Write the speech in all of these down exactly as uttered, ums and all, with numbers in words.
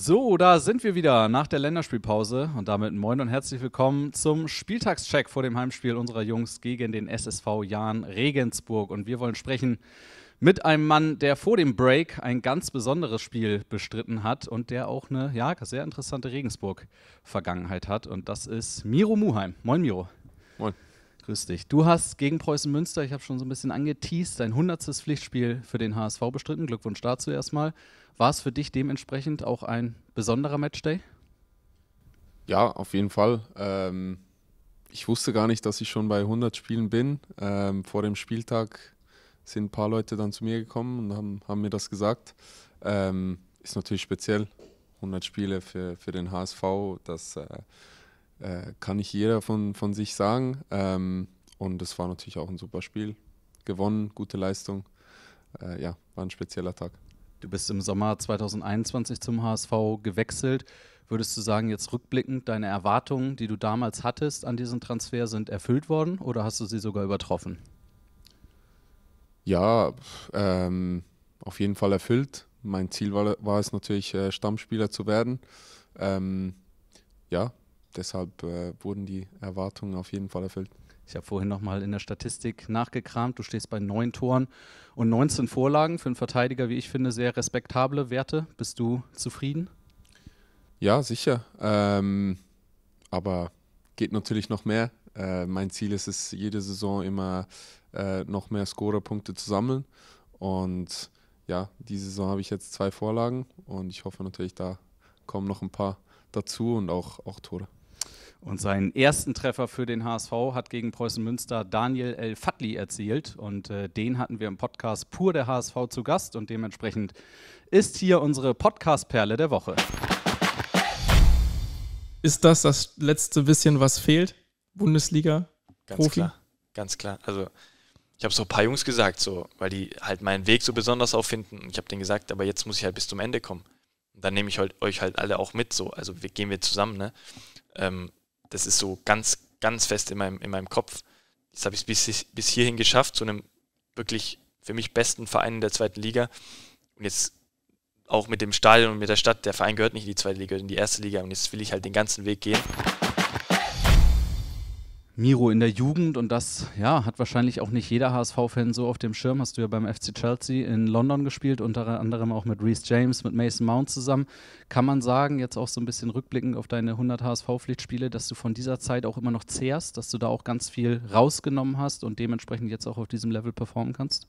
So, da sind wir wieder nach der Länderspielpause und damit moin und herzlich willkommen zum Spieltagscheck vor dem Heimspiel unserer Jungs gegen den S S V Jahn Regensburg. Und wir wollen sprechen mit einem Mann, der vor dem Break ein ganz besonderes Spiel bestritten hat und der auch eine ja, sehr interessante Regensburg-Vergangenheit hat. Und das ist Miro Muheim. Moin Miro. Moin. Grüß dich. Du hast gegen Preußen Münster, ich habe schon so ein bisschen angeteased, dein hundertstes Pflichtspiel für den H S V bestritten. Glückwunsch dazu erstmal. War es für dich dementsprechend auch ein besonderer Matchday? Ja, auf jeden Fall. Ähm, ich wusste gar nicht, dass ich schon bei hundert Spielen bin. Ähm, vor dem Spieltag sind ein paar Leute dann zu mir gekommen und haben, haben mir das gesagt. Ähm, ist natürlich speziell. hundert Spiele für, für den H S V, das äh, äh, kann nicht jeder von, von sich sagen. Ähm, und es war natürlich auch ein super Spiel. Gewonnen, gute Leistung. Äh, ja, war ein spezieller Tag. Du bist im Sommer zweitausendeinundzwanzig zum H S V gewechselt. Würdest du sagen, jetzt rückblickend, deine Erwartungen, die du damals hattest an diesen Transfer, sind erfüllt worden oder hast du sie sogar übertroffen? Ja, ähm, auf jeden Fall erfüllt. Mein Ziel war, war es natürlich, Stammspieler zu werden. Ähm, ja, deshalb äh, wurden die Erwartungen auf jeden Fall erfüllt. Ich habe vorhin nochmal in der Statistik nachgekramt. Du stehst bei neun Toren und neunzehn Vorlagen. Für einen Verteidiger, wie ich finde, sehr respektable Werte. Bist du zufrieden? Ja, sicher. Ähm, aber geht natürlich noch mehr. Äh, mein Ziel ist es, jede Saison immer äh, noch mehr Scorerpunkte zu sammeln. Und ja, diese Saison habe ich jetzt zwei Vorlagen. Und ich hoffe natürlich, da kommen noch ein paar dazu und auch, auch Tore. Und seinen ersten Treffer für den H S V hat gegen Preußen Münster Daniel El-Fadli erzielt. Und äh, den hatten wir im Podcast Pur der H S V zu Gast. Und dementsprechend ist hier unsere Podcast-Perle der Woche. Ist das das letzte bisschen, was fehlt? Bundesliga? Ganz Profi? Klar, ganz klar. Also ich habe so ein paar Jungs gesagt, so, weil die halt meinen Weg so besonders auffinden. Und ich habe denen gesagt, aber jetzt muss ich halt bis zum Ende kommen. Und dann nehme ich halt, euch halt alle auch mit. So. Also wir, gehen wir zusammen, ne? Ähm, Das ist so ganz, ganz fest in meinem, in meinem Kopf. Jetzt habe ich es bis, bis hierhin geschafft, zu einem wirklich für mich besten Verein in der zweiten Liga. Und jetzt auch mit dem Stadion und mit der Stadt, der Verein gehört nicht in die zweite Liga, in die erste Liga. Und jetzt will ich halt den ganzen Weg gehen. Miro in der Jugend, und das ja, hat wahrscheinlich auch nicht jeder H S V-Fan so auf dem Schirm, hast du ja beim F C Chelsea in London gespielt, unter anderem auch mit Reese James, mit Mason Mount zusammen. Kann man sagen, jetzt auch so ein bisschen rückblickend auf deine hundert H S V-Pflichtspiele, dass du von dieser Zeit auch immer noch zehrst, dass du da auch ganz viel rausgenommen hast und dementsprechend jetzt auch auf diesem Level performen kannst?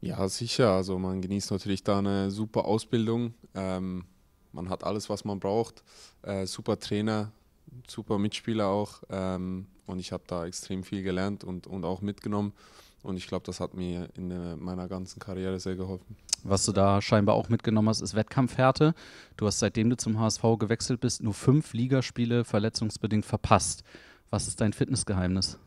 Ja, sicher. Also man genießt natürlich da eine super Ausbildung. Ähm, man hat alles, was man braucht. Äh, super Trainer, super Mitspieler auch, ähm, und ich habe da extrem viel gelernt und, und auch mitgenommen, und ich glaube, das hat mir in äh, meiner ganzen Karriere sehr geholfen. Was du da scheinbar auch mitgenommen hast, ist Wettkampfhärte. Du hast, seitdem du zum H S V gewechselt bist, nur fünf Ligaspiele verletzungsbedingt verpasst. Was ist dein Fitnessgeheimnis?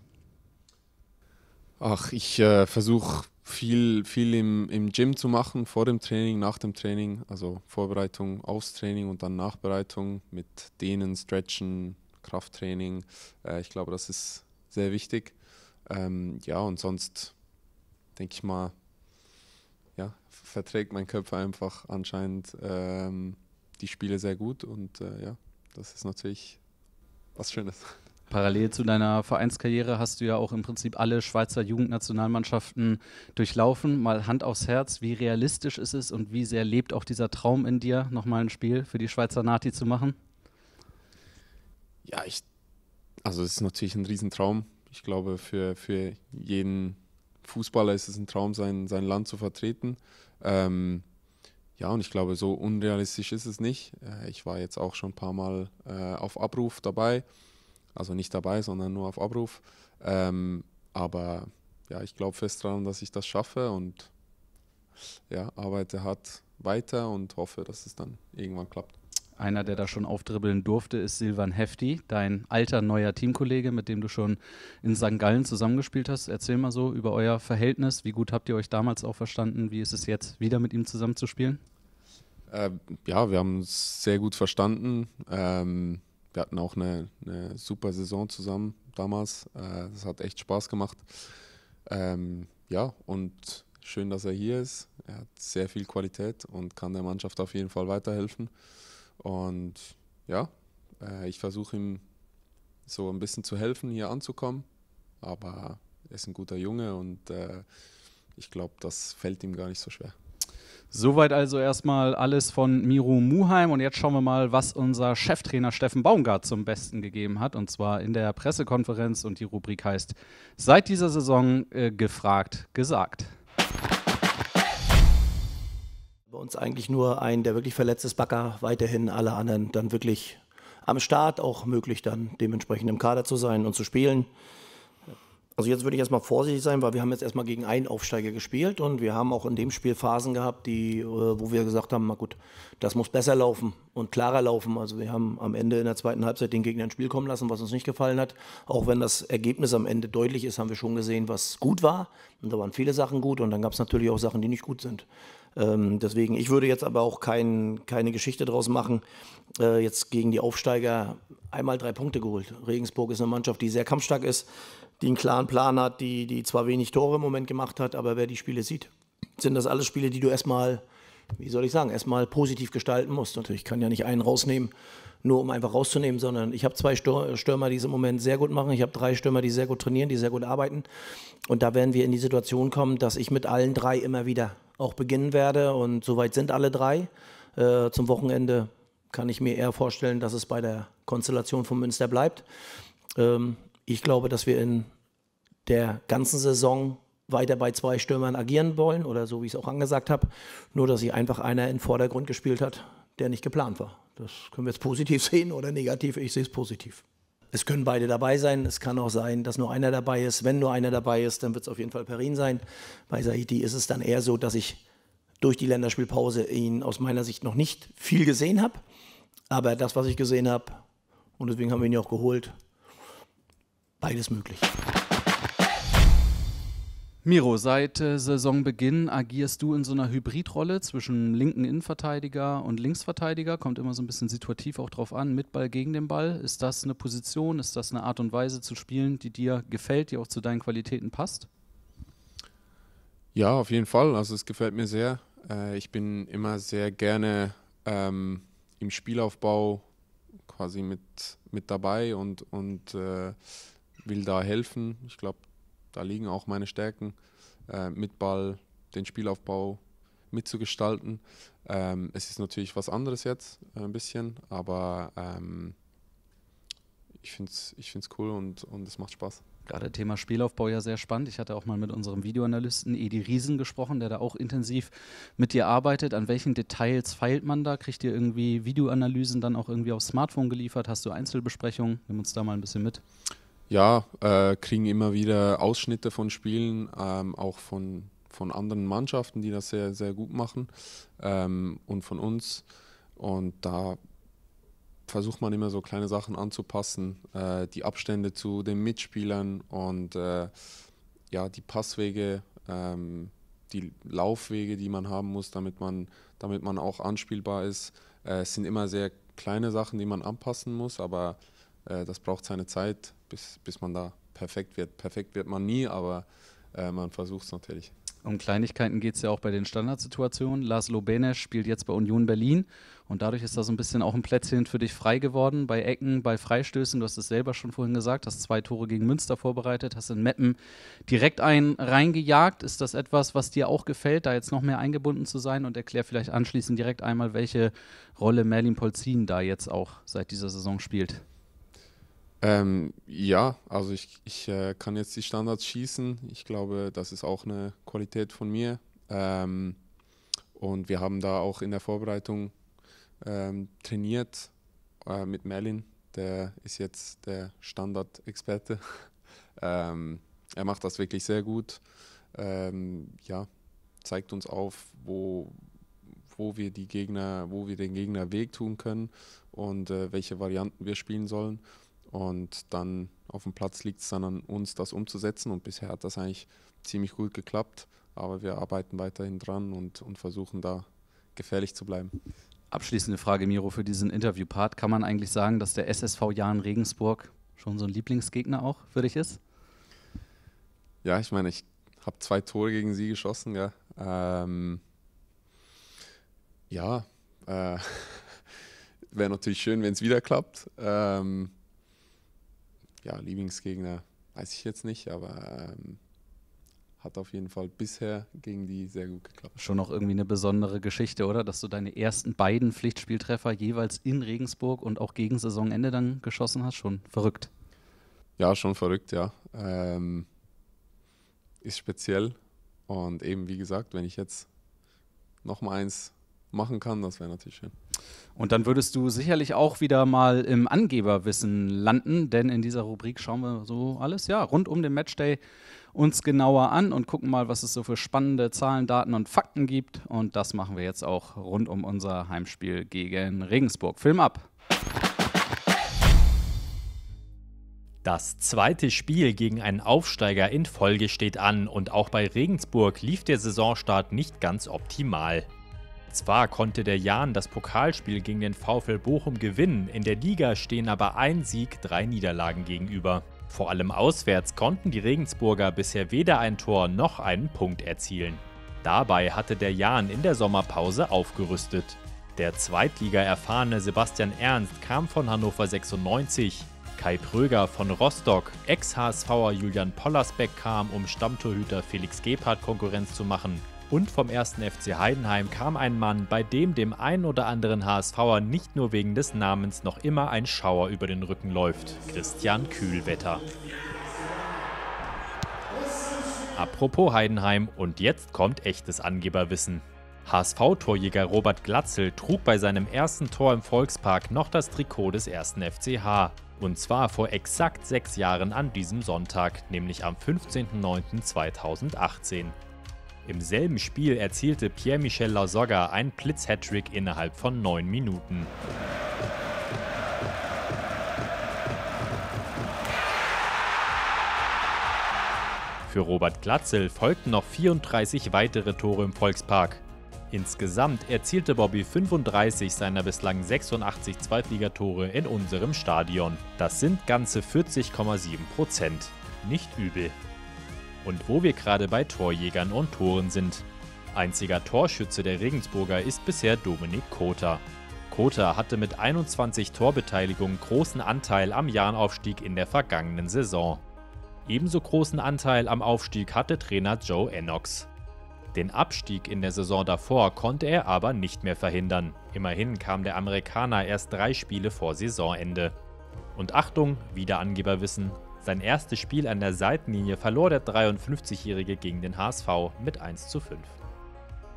Ach, ich äh, versuche viel, viel im, im Gym zu machen, vor dem Training, nach dem Training, also Vorbereitung aufs Training und dann Nachbereitung mit Dehnen, Stretchen, Krafttraining. Äh, ich glaube, das ist sehr wichtig. Ähm, ja, und sonst denke ich mal, ja, verträgt mein Körper einfach anscheinend ähm, die Spiele sehr gut, und äh, ja, das ist natürlich was Schönes. Parallel zu deiner Vereinskarriere hast du ja auch im Prinzip alle Schweizer Jugendnationalmannschaften durchlaufen. Mal Hand aufs Herz, wie realistisch ist es und wie sehr lebt auch dieser Traum in dir, nochmal ein Spiel für die Schweizer Nati zu machen? Ja, ich, also es ist natürlich ein Riesentraum. Ich glaube, für, für jeden Fußballer ist es ein Traum, sein, sein Land zu vertreten. Ähm, Ja, und ich glaube, so unrealistisch ist es nicht. Ich war jetzt auch schon ein paar Mal äh, auf Abruf dabei. Also nicht dabei, sondern nur auf Abruf. Ähm, aber ja, ich glaube fest daran, dass ich das schaffe, und ja, arbeite hart weiter und hoffe, dass es dann irgendwann klappt. Einer, der da schon aufdribbeln durfte, ist Silvan Hefti, dein alter, neuer Teamkollege, mit dem du schon in Sankt Gallen zusammengespielt hast. Erzähl mal so über euer Verhältnis. Wie gut habt ihr euch damals auch verstanden? Wie ist es jetzt, wieder mit ihm zusammenzuspielen? Äh, ja, wir haben uns sehr gut verstanden. Ähm, Wir hatten auch eine, eine super Saison zusammen damals. Das hat echt Spaß gemacht. Ähm, ja, und schön, dass er hier ist. Er hat sehr viel Qualität und kann der Mannschaft auf jeden Fall weiterhelfen. Und ja, ich versuche ihm so ein bisschen zu helfen, hier anzukommen. Aber er ist ein guter Junge und ich glaube, das fällt ihm gar nicht so schwer. Soweit also erstmal alles von Miro Muheim und jetzt schauen wir mal, was unser Cheftrainer Steffen Baumgart zum Besten gegeben hat, und zwar in der Pressekonferenz, und die Rubrik heißt Seit dieser Saison äh, gefragt, gesagt. Bei uns eigentlich nur ein, der wirklich verletzt ist, Backer, weiterhin alle anderen dann wirklich am Start, auch möglich dann dementsprechend im Kader zu sein und zu spielen. Also jetzt würde ich erstmal vorsichtig sein, weil wir haben jetzt erstmal gegen einen Aufsteiger gespielt und wir haben auch in dem Spiel Phasen gehabt, die, wo wir gesagt haben, na gut, das muss besser laufen und klarer laufen. Also wir haben am Ende in der zweiten Halbzeit den Gegner ins Spiel kommen lassen, was uns nicht gefallen hat. Auch wenn das Ergebnis am Ende deutlich ist, haben wir schon gesehen, was gut war. Und da waren viele Sachen gut und dann gab es natürlich auch Sachen, die nicht gut sind. Ähm, deswegen, ich würde jetzt aber auch kein, keine Geschichte draus machen, äh, jetzt gegen die Aufsteiger einmal drei Punkte geholt. Regensburg ist eine Mannschaft, die sehr kampfstark ist, die einen klaren Plan hat, die, die zwar wenig Tore im Moment gemacht hat, aber wer die Spiele sieht, sind das alles Spiele, die du erstmal, wie soll ich sagen, erstmal positiv gestalten musst. Natürlich kann ja nicht einen rausnehmen, nur um einfach rauszunehmen, sondern ich habe zwei Stürmer, die es im Moment sehr gut machen. Ich habe drei Stürmer, die sehr gut trainieren, die sehr gut arbeiten. Und da werden wir in die Situation kommen, dass ich mit allen drei immer wieder auch beginnen werde. Und soweit sind alle drei. Äh, zum Wochenende kann ich mir eher vorstellen, dass es bei der Konstellation von Münster bleibt. Ähm, ich glaube, dass wir in der ganzen Saison weiter bei zwei Stürmern agieren wollen, oder so wie ich es auch angesagt habe. Nur, dass sich einfach einer in den Vordergrund gespielt hat, der nicht geplant war. Das können wir jetzt positiv sehen oder negativ, ich sehe es positiv. Es können beide dabei sein, es kann auch sein, dass nur einer dabei ist. Wenn nur einer dabei ist, dann wird es auf jeden Fall Perin sein. Bei Saidi ist es dann eher so, dass ich durch die Länderspielpause ihn aus meiner Sicht noch nicht viel gesehen habe. Aber das, was ich gesehen habe, und deswegen haben wir ihn ja auch geholt, beides möglich. Miro, seit äh, Saisonbeginn agierst du in so einer Hybridrolle zwischen linken Innenverteidiger und Linksverteidiger. Kommt immer so ein bisschen situativ auch drauf an, mit Ball gegen den Ball. Ist das eine Position, ist das eine Art und Weise zu spielen, die dir gefällt, die auch zu deinen Qualitäten passt? Ja, auf jeden Fall. Also es gefällt mir sehr. Äh, ich bin immer sehr gerne ähm, im Spielaufbau quasi mit, mit dabei und, und äh, will da helfen. Ich glaube, da liegen auch meine Stärken, äh, mit Ball den Spielaufbau mitzugestalten. Ähm, es ist natürlich was anderes jetzt, äh, ein bisschen, aber ähm, ich finde es ich find's cool und, und es macht Spaß. Gerade Thema Spielaufbau ja sehr spannend. Ich hatte auch mal mit unserem Videoanalysten Edi Riesen gesprochen, der da auch intensiv mit dir arbeitet. An welchen Details feilt man da? Kriegt ihr irgendwie Videoanalysen dann auch irgendwie aufs Smartphone geliefert? Hast du Einzelbesprechungen? Nimm uns da mal ein bisschen mit. Ja, äh, kriegen immer wieder Ausschnitte von Spielen, ähm, auch von, von anderen Mannschaften, die das sehr, sehr gut machen, ähm, und von uns. Und da versucht man immer so kleine Sachen anzupassen, äh, die Abstände zu den Mitspielern und äh, ja, die Passwege, ähm, die Laufwege, die man haben muss, damit man, damit man auch anspielbar ist. Äh, es sind immer sehr kleine Sachen, die man anpassen muss, aber äh, das braucht seine Zeit. Bis, bis man da perfekt wird. Perfekt wird man nie, aber äh, man versucht es natürlich. Um Kleinigkeiten geht es ja auch bei den Standardsituationen. Laslo Benes spielt jetzt bei Union Berlin und dadurch ist da so ein bisschen auch ein Plätzchen für dich frei geworden. Bei Ecken, bei Freistößen, du hast es selber schon vorhin gesagt, hast zwei Tore gegen Münster vorbereitet, hast in Meppen direkt einen reingejagt. Ist das etwas, was dir auch gefällt, da jetzt noch mehr eingebunden zu sein? Und erklär vielleicht anschließend direkt einmal, welche Rolle Merlin Polzin da jetzt auch seit dieser Saison spielt. Ähm, ja, also ich, ich äh, kann jetzt die Standards schießen. Ich glaube, das ist auch eine Qualität von mir. Ähm, und wir haben da auch in der Vorbereitung ähm, trainiert äh, mit Merlin. Der ist jetzt der Standardexperte. ähm, er macht das wirklich sehr gut. Ähm, ja, zeigt uns auf, wo, wo wir die Gegner, wo wir den Gegner wehtun können und äh, welche Varianten wir spielen sollen. Und dann auf dem Platz liegt es dann an uns, das umzusetzen. Und bisher hat das eigentlich ziemlich gut geklappt. Aber wir arbeiten weiterhin dran und, und versuchen da gefährlich zu bleiben. Abschließende Frage, Miro, für diesen Interviewpart. Kann man eigentlich sagen, dass der S S V Jahn Regensburg schon so ein Lieblingsgegner auch für dich ist? Ja, ich meine, ich habe zwei Tore gegen sie geschossen, ja. Ähm, ja, äh, wäre natürlich schön, wenn es wieder klappt. Ähm, ja, Lieblingsgegner weiß ich jetzt nicht, aber ähm, hat auf jeden Fall bisher gegen die sehr gut geklappt. Schon auch irgendwie eine besondere Geschichte, oder? Dass du deine ersten beiden Pflichtspieltreffer jeweils in Regensburg und auch gegen Saisonende dann geschossen hast. Schon verrückt. Ja, schon verrückt, ja. Ähm, ist speziell. Und eben, wie gesagt, wenn ich jetzt noch mal eins machen kann, das wäre natürlich schön. Und dann würdest du sicherlich auch wieder mal im Angeberwissen landen, denn in dieser Rubrik schauen wir so alles, ja, rund um den Matchday uns genauer an und gucken mal, was es so für spannende Zahlen, Daten und Fakten gibt. Und das machen wir jetzt auch rund um unser Heimspiel gegen Regensburg. Film ab! Das zweite Spiel gegen einen Aufsteiger in Folge steht an und auch bei Regensburg lief der Saisonstart nicht ganz optimal. Zwar konnte der Jahn das Pokalspiel gegen den VfL Bochum gewinnen, in der Liga stehen aber ein Sieg, drei Niederlagen gegenüber. Vor allem auswärts konnten die Regensburger bisher weder ein Tor noch einen Punkt erzielen. Dabei hatte der Jahn in der Sommerpause aufgerüstet. Der Zweitliga-erfahrene Sebastian Ernst kam von Hannover sechsundneunzig. Kai Pröger von Rostock, Ex-HSVer Julian Pollersbeck kam, um Stammtorhüter Felix Gebhardt Konkurrenz zu machen. Und vom ersten F C Heidenheim kam ein Mann, bei dem dem einen oder anderen HSVer nicht nur wegen des Namens noch immer ein Schauer über den Rücken läuft: Christian Kühlwetter. Apropos Heidenheim, und jetzt kommt echtes Angeberwissen. H S V-Torjäger Robert Glatzel trug bei seinem ersten Tor im Volkspark noch das Trikot des ersten F C H. Und zwar vor exakt sechs Jahren an diesem Sonntag, nämlich am fünfzehnten neunten zweitausendachtzehn. Im selben Spiel erzielte Pierre-Michel Lasogga einen Blitz-Hattrick innerhalb von neun Minuten. Für Robert Glatzel folgten noch vierunddreißig weitere Tore im Volkspark. Insgesamt erzielte Bobby fünfunddreißig seiner bislang sechsundachtzig Zweitligatore in unserem Stadion. Das sind ganze vierzig Komma sieben Prozent. Nicht übel. Und wo wir gerade bei Torjägern und Toren sind: einziger Torschütze der Regensburger ist bisher Dominik Cota. Cota hatte mit einundzwanzig Torbeteiligungen großen Anteil am Jahnaufstieg in der vergangenen Saison. Ebenso großen Anteil am Aufstieg hatte Trainer Joe Enox. Den Abstieg in der Saison davor konnte er aber nicht mehr verhindern. Immerhin kam der Amerikaner erst drei Spiele vor Saisonende. Und Achtung, wieder Angeberwissen: sein erstes Spiel an der Seitenlinie verlor der dreiundfünfzigjährige gegen den H S V mit eins zu fünf.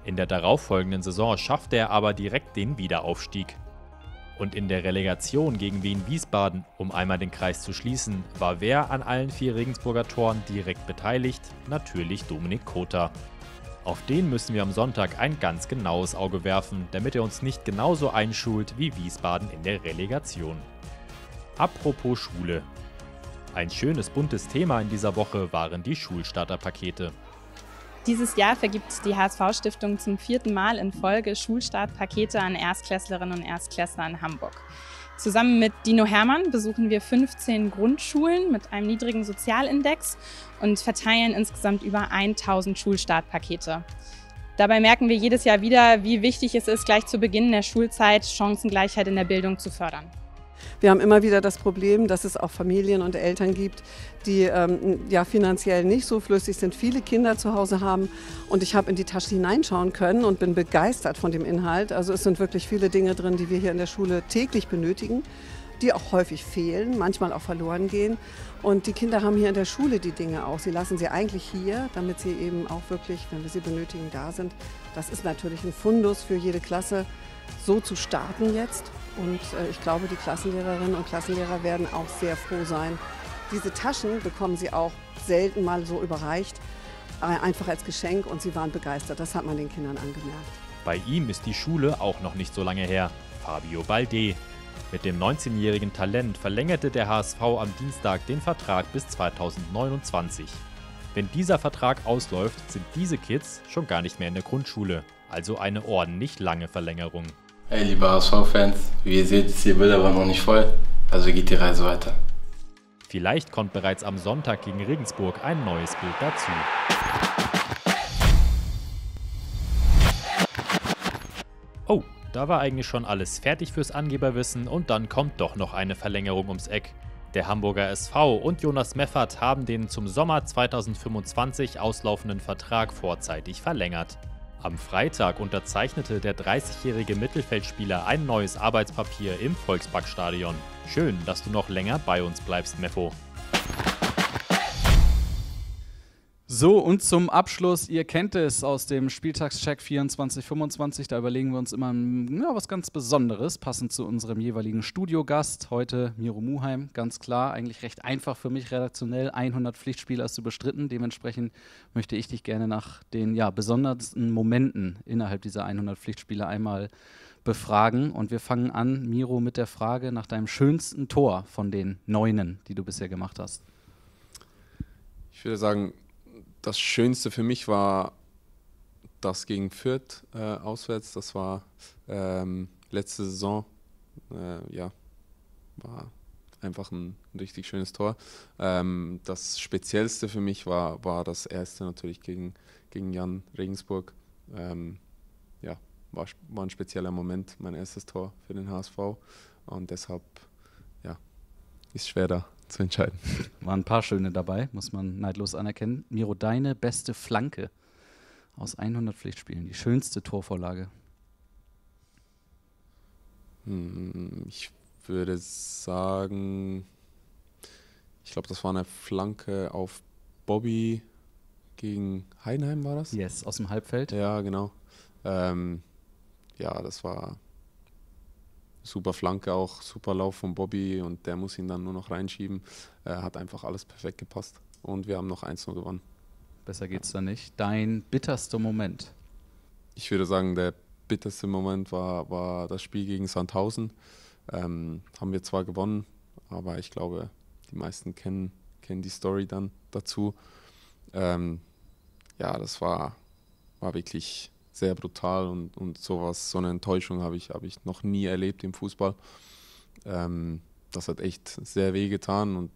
In der darauffolgenden Saison schaffte er aber direkt den Wiederaufstieg. Und in der Relegation gegen Wien-Wiesbaden, um einmal den Kreis zu schließen, war wer an allen vier Regensburger Toren direkt beteiligt? Natürlich Dominik Cota. Auf den müssen wir am Sonntag ein ganz genaues Auge werfen, damit er uns nicht genauso einschult wie Wiesbaden in der Relegation. Apropos Schule. Ein schönes buntes Thema in dieser Woche waren die Schulstarterpakete. Dieses Jahr vergibt die H S V-Stiftung zum vierten Mal in Folge Schulstartpakete an Erstklässlerinnen und Erstklässler in Hamburg. Zusammen mit Dino Herrmann besuchen wir fünfzehn Grundschulen mit einem niedrigen Sozialindex und verteilen insgesamt über tausend Schulstartpakete. Dabei merken wir jedes Jahr wieder, wie wichtig es ist, gleich zu Beginn der Schulzeit Chancengleichheit in der Bildung zu fördern. Wir haben immer wieder das Problem, dass es auch Familien und Eltern gibt, die ähm, ja, finanziell nicht so flüssig sind, viele Kinder zu Hause haben. Und ich habe in die Tasche hineinschauen können und bin begeistert von dem Inhalt. Also es sind wirklich viele Dinge drin, die wir hier in der Schule täglich benötigen, die auch häufig fehlen, manchmal auch verloren gehen. Und die Kinder haben hier in der Schule die Dinge auch. Sie lassen sie eigentlich hier, damit sie eben auch wirklich, wenn wir sie benötigen, da sind. Das ist natürlich ein Fundus für jede Klasse, so zu starten jetzt. Und ich glaube, die Klassenlehrerinnen und Klassenlehrer werden auch sehr froh sein. Diese Taschen bekommen sie auch selten mal so überreicht, einfach als Geschenk, und sie waren begeistert. Das hat man den Kindern angemerkt. Bei ihm ist die Schule auch noch nicht so lange her. Fabio Balde. Mit dem neunzehnjährigen Talent verlängerte der H S V am Dienstag den Vertrag bis zweitausendneunundzwanzig. Wenn dieser Vertrag ausläuft, sind diese Kids schon gar nicht mehr in der Grundschule. Also eine ordentlich lange Verlängerung. Hey, liebe H S V-Fans, wie ihr seht, ist die Bilderwand noch nicht voll, also geht die Reise weiter. Vielleicht kommt bereits am Sonntag gegen Regensburg ein neues Bild dazu. Oh, da war eigentlich schon alles fertig fürs Angeberwissen und dann kommt doch noch eine Verlängerung ums Eck. Der Hamburger S V und Jonas Meffert haben den zum Sommer zweitausendfünfundzwanzig auslaufenden Vertrag vorzeitig verlängert. Am Freitag unterzeichnete der dreißigjährige Mittelfeldspieler ein neues Arbeitspapier im Volksparkstadion. Schön, dass du noch länger bei uns bleibst, Meffo. So, und zum Abschluss, ihr kennt es aus dem Spieltagscheck vierundzwanzig fünfundzwanzig, da überlegen wir uns immer ja, was ganz Besonderes, passend zu unserem jeweiligen Studiogast. Heute Miro Muheim, ganz klar, eigentlich recht einfach für mich redaktionell, hundert Pflichtspiele hast du bestritten, dementsprechend möchte ich dich gerne nach den ja, besondersten Momenten innerhalb dieser hundert Pflichtspiele einmal befragen. Und wir fangen an, Miro, mit der Frage nach deinem schönsten Tor von den Neunen, die du bisher gemacht hast. Ich würde sagen, das Schönste für mich war das gegen Fürth äh, auswärts. Das war ähm, letzte Saison. Äh, ja, war einfach ein richtig schönes Tor. Ähm, das Speziellste für mich war, war das erste natürlich gegen, gegen Jahn Regensburg. Ähm, ja, war, war ein spezieller Moment, mein erstes Tor für den H S V. Und deshalb ja, ist schwer da zu entscheiden. Waren ein paar schöne dabei, muss man neidlos anerkennen. Miro, deine beste Flanke aus hundert Pflichtspielen, die schönste Torvorlage? Ich würde sagen, ich glaube, das war eine Flanke auf Bobby gegen Heidenheim, war das? Yes, aus dem Halbfeld. Ja, genau. Ähm, ja, das war super Flanke auch, super Lauf von Bobby und der muss ihn dann nur noch reinschieben. Äh, hat einfach alles perfekt gepasst und wir haben noch eins zu null gewonnen. Besser geht's da nicht. Dein bitterster Moment? Ich würde sagen, der bitterste Moment war, war das Spiel gegen Sandhausen. Ähm, haben wir zwar gewonnen, aber ich glaube, die meisten kennen, kennen die Story dann dazu. Ähm, ja, das war, war wirklich sehr brutal und, und sowas, so eine Enttäuschung habe ich, hab ich noch nie erlebt im Fußball. Ähm, das hat echt sehr weh getan und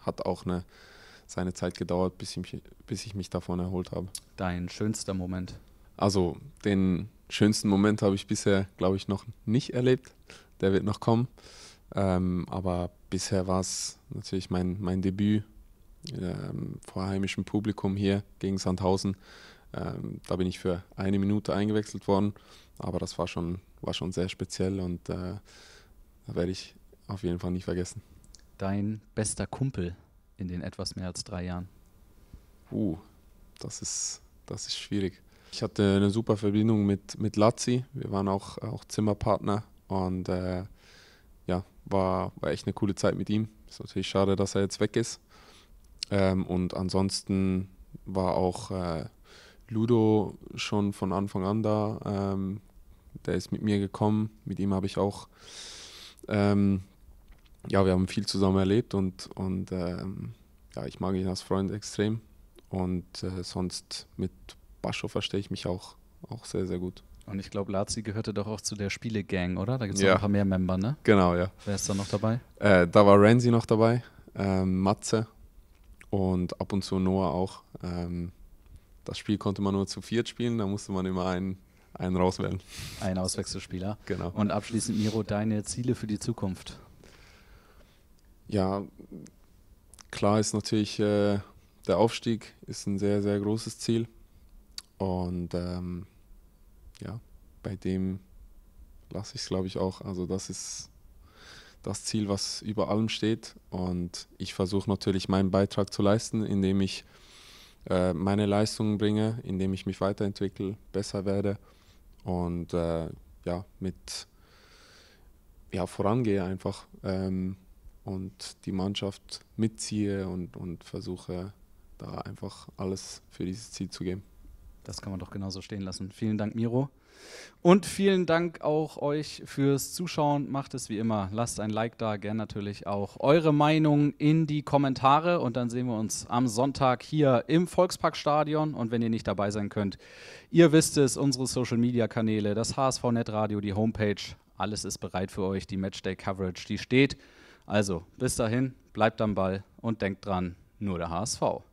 hat auch eine, seine Zeit gedauert, bis ich, mich, bis ich mich davon erholt habe. Dein schönster Moment? Also den schönsten Moment habe ich bisher, glaube ich, noch nicht erlebt. Der wird noch kommen. Ähm, aber bisher war es natürlich mein, mein Debüt ähm, vor heimischem Publikum hier gegen Sandhausen. Ähm, da bin ich für eine Minute eingewechselt worden, aber das war schon, war schon sehr speziell und äh, da werde ich auf jeden Fall nicht vergessen. Dein bester Kumpel in den etwas mehr als drei Jahren? Uh, das ist, das ist schwierig. Ich hatte eine super Verbindung mit, mit Lazzi, wir waren auch, auch Zimmerpartner und äh, ja, war, war echt eine coole Zeit mit ihm. Ist natürlich schade, dass er jetzt weg ist. Ähm, und ansonsten war auch äh, Ludo schon von Anfang an da, ähm, der ist mit mir gekommen, mit ihm habe ich auch, ähm, ja, wir haben viel zusammen erlebt und, und ähm, ja, ich mag ihn als Freund extrem und äh, sonst mit Bascho verstehe ich mich auch, auch sehr, sehr gut. Und ich glaube, Lazzi gehörte doch auch zu der Spiele-Gang, oder? Da gibt es ja noch ein paar mehr Member, ne? Genau, ja. Wer ist da noch dabei? Äh, da war Renzi noch dabei, ähm, Matze und ab und zu Noah auch. Ähm, Das Spiel konnte man nur zu viert spielen, da musste man immer einen, einen rauswählen. Ein Auswechselspieler. Genau. Und abschließend, Miro, deine Ziele für die Zukunft? Ja, klar ist natürlich, äh, der Aufstieg ist ein sehr, sehr großes Ziel. Und ähm, ja, bei dem lasse ich es, glaube ich, auch. Also das ist das Ziel, was über allem steht. Und ich versuche natürlich, meinen Beitrag zu leisten, indem ich meine Leistungen bringe, indem ich mich weiterentwickle, besser werde und äh, ja, mit ja, vorangehe einfach ähm, und die Mannschaft mitziehe und, und versuche da einfach alles für dieses Ziel zu geben. Das kann man doch genauso stehen lassen. Vielen Dank, Miro. Und vielen Dank auch euch fürs Zuschauen. Macht es wie immer. Lasst ein Like da, gern natürlich auch eure Meinung in die Kommentare. Und dann sehen wir uns am Sonntag hier im Volksparkstadion. Und wenn ihr nicht dabei sein könnt, ihr wisst es, unsere Social-Media-Kanäle, das H S V Net Radio, die Homepage, alles ist bereit für euch. Die Matchday-Coverage, die steht. Also bis dahin. bleibt am Ball und denkt dran, nur der H S V.